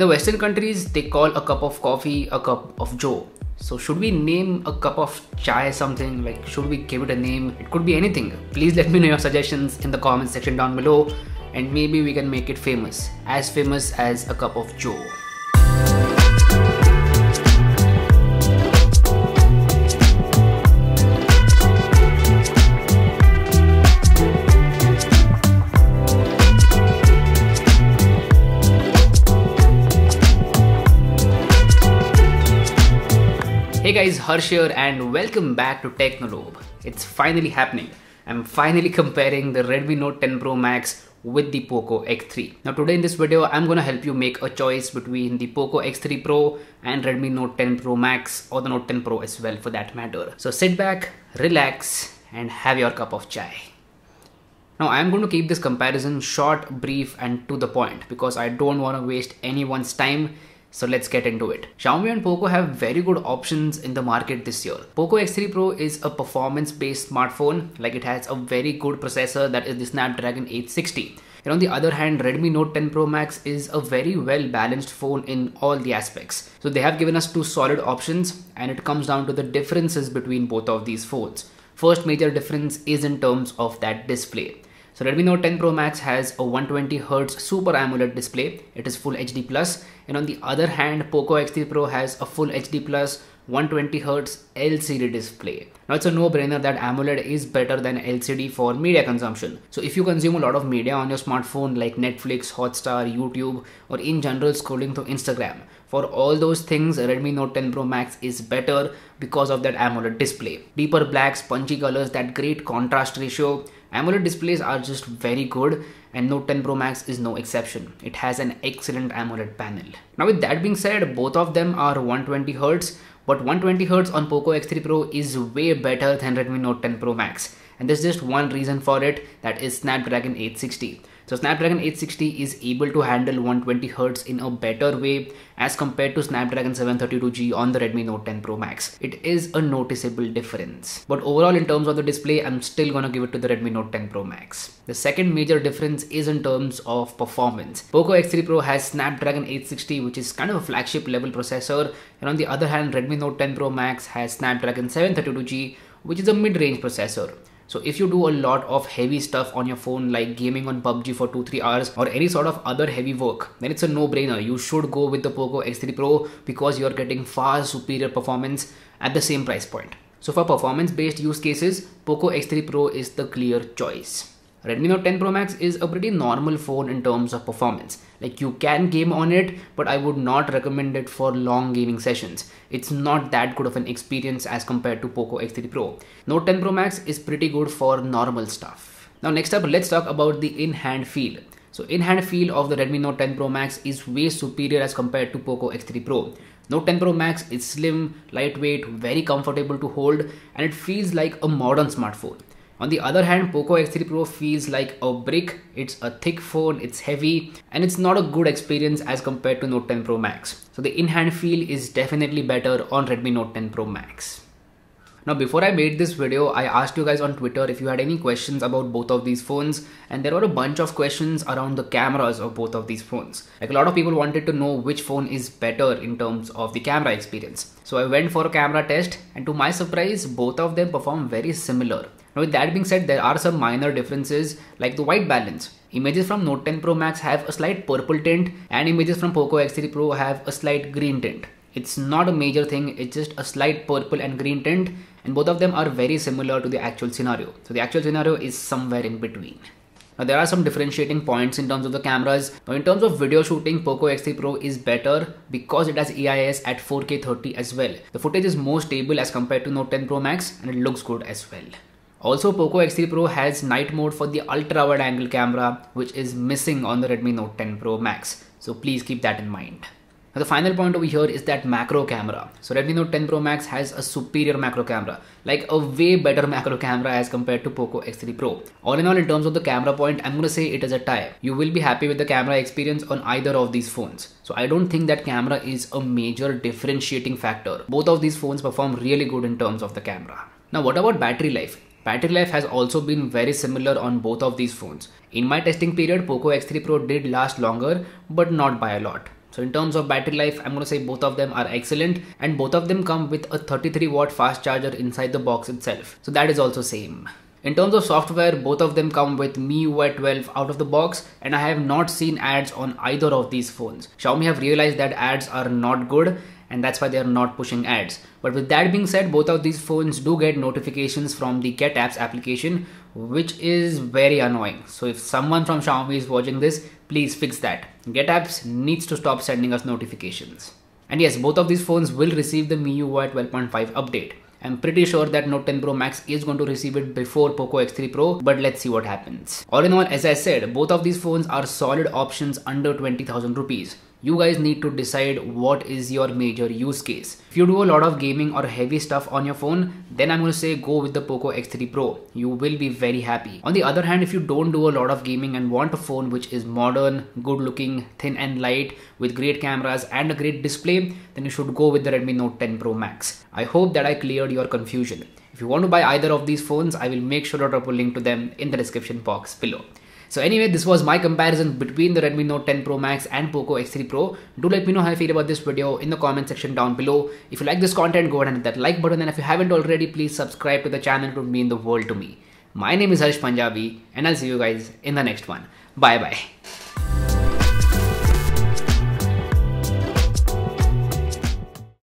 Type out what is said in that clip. In the Western countries, they call a cup of coffee a cup of joe. So should we name a cup of chai something? Like, should we give it a name? It could be anything. Please let me know your suggestions in the comment section down below, and maybe we can make it famous as a cup of joe. Hey guys, Harsh here and welcome back to Technolobe. It's finally happening. I'm finally comparing the Redmi Note 10 Pro Max with the Poco X3. Now today in this video, I'm gonna help you make a choice between the Poco X3 Pro and Redmi Note 10 Pro Max, or the Note 10 Pro as well for that matter. So sit back, relax and have your cup of chai. Now I'm going to keep this comparison short, brief and to the point because I don't want to waste anyone's time. So let's get into it. Xiaomi and Poco have very good options in the market this year. Poco X3 Pro is a performance-based smartphone, like it has a very good processor, that is the Snapdragon 860. And on the other hand, Redmi Note 10 Pro Max is a very well balanced phone in all the aspects. So they have given us two solid options, and it comes down to the differences between both of these phones. First major difference is in terms of that display. So Redmi Note 10 Pro Max has a 120Hz Super AMOLED display, it is Full HD+, and on the other hand, Poco X3 Pro has a Full HD+, 120Hz LCD display. Now it's a no-brainer that AMOLED is better than LCD for media consumption. So if you consume a lot of media on your smartphone like Netflix, Hotstar, YouTube, or in general scrolling through Instagram, for all those things, Redmi Note 10 Pro Max is better because of that AMOLED display. Deeper blacks, punchy colors, that great contrast ratio. AMOLED displays are just very good, and Note 10 Pro Max is no exception. It has an excellent AMOLED panel. Now with that being said, both of them are 120Hz, but 120Hz on Poco X3 Pro is way better than Redmi Note 10 Pro Max. And there's just one reason for it, that is Snapdragon 860. So Snapdragon 860 is able to handle 120Hz in a better way as compared to Snapdragon 732G on the Redmi Note 10 Pro Max. It is a noticeable difference. But overall in terms of the display, I'm still gonna give it to the Redmi Note 10 Pro Max. The second major difference is in terms of performance. Poco X3 Pro has Snapdragon 860, which is kind of a flagship level processor. And on the other hand, Redmi Note 10 Pro Max has Snapdragon 732G, which is a mid-range processor. So if you do a lot of heavy stuff on your phone, like gaming on PUBG for 2-3 hours or any sort of other heavy work, then it's a no-brainer. You should go with the Poco X3 Pro because you're getting far superior performance at the same price point. So for performance-based use cases, Poco X3 Pro is the clear choice. Redmi Note 10 Pro Max is a pretty normal phone in terms of performance. Like, you can game on it, but I would not recommend it for long gaming sessions. It's not that good of an experience as compared to Poco X3 Pro. Note 10 Pro Max is pretty good for normal stuff. Now next up, let's talk about the in-hand feel. So in-hand feel of the Redmi Note 10 Pro Max is way superior as compared to Poco X3 Pro. Note 10 Pro Max is slim, lightweight, very comfortable to hold, and it feels like a modern smartphone. On the other hand, Poco X3 Pro feels like a brick. It's a thick phone, it's heavy, and it's not a good experience as compared to Note 10 Pro Max. So the in-hand feel is definitely better on Redmi Note 10 Pro Max. Now before I made this video, I asked you guys on Twitter if you had any questions about both of these phones, and there were a bunch of questions around the cameras of both of these phones. Like, a lot of people wanted to know which phone is better in terms of the camera experience. So I went for a camera test, and to my surprise, both of them perform very similar. Now with that being said, there are some minor differences, like the white balance. Images from Note 10 Pro Max have a slight purple tint, and images from Poco X3 Pro have a slight green tint. It's not a major thing, it's just a slight purple and green tint, and both of them are very similar to the actual scenario. So the actual scenario is somewhere in between. Now there are some differentiating points in terms of the cameras. Now in terms of video shooting, Poco X3 Pro is better because it has EIS at 4K 30 as well. The footage is more stable as compared to Note 10 Pro Max, and it looks good as well. Also, Poco X3 Pro has night mode for the ultra wide angle camera, which is missing on the Redmi Note 10 Pro Max. So please keep that in mind. Now the final point over here is that macro camera. So Redmi Note 10 Pro Max has a superior macro camera, like a way better macro camera as compared to Poco X3 Pro. All in all, in terms of the camera point, I'm gonna say it is a tie. You will be happy with the camera experience on either of these phones. So I don't think that camera is a major differentiating factor. Both of these phones perform really good in terms of the camera. Now what about battery life? Battery life has also been very similar on both of these phones. In my testing period, Poco X3 Pro did last longer, but not by a lot. So in terms of battery life, I'm going to say both of them are excellent, and both of them come with a 33 watt fast charger inside the box itself. So that is also same. In terms of software, both of them come with MIUI 12 out of the box, and I have not seen ads on either of these phones. Xiaomi have realized that ads are not good, and that's why they are not pushing ads. But with that being said, both of these phones do get notifications from the GetApps application, which is very annoying. So if someone from Xiaomi is watching this, please fix that. GetApps needs to stop sending us notifications. And yes, both of these phones will receive the MIUI 12.5 update. I'm pretty sure that Note 10 Pro Max is going to receive it before Poco X3 Pro, but let's see what happens. All in all, as I said, both of these phones are solid options under 20,000 rupees. You guys need to decide what is your major use case. If you do a lot of gaming or heavy stuff on your phone, then I'm going to say go with the Poco X3 Pro. You will be very happy. On the other hand, if you don't do a lot of gaming and want a phone which is modern, good looking, thin and light with great cameras and a great display, then you should go with the Redmi Note 10 Pro Max. I hope that I cleared your confusion. If you want to buy either of these phones, I will make sure to drop a link to them in the description box below. So anyway, this was my comparison between the Redmi Note 10 Pro Max and Poco X3 Pro. Do let me know how you feel about this video in the comment section down below. If you like this content, go ahead and hit that like button, and if you haven't already, please subscribe to the channel. It would mean the world to me. My name is Harsh Punjabi, and I'll see you guys in the next one. Bye bye.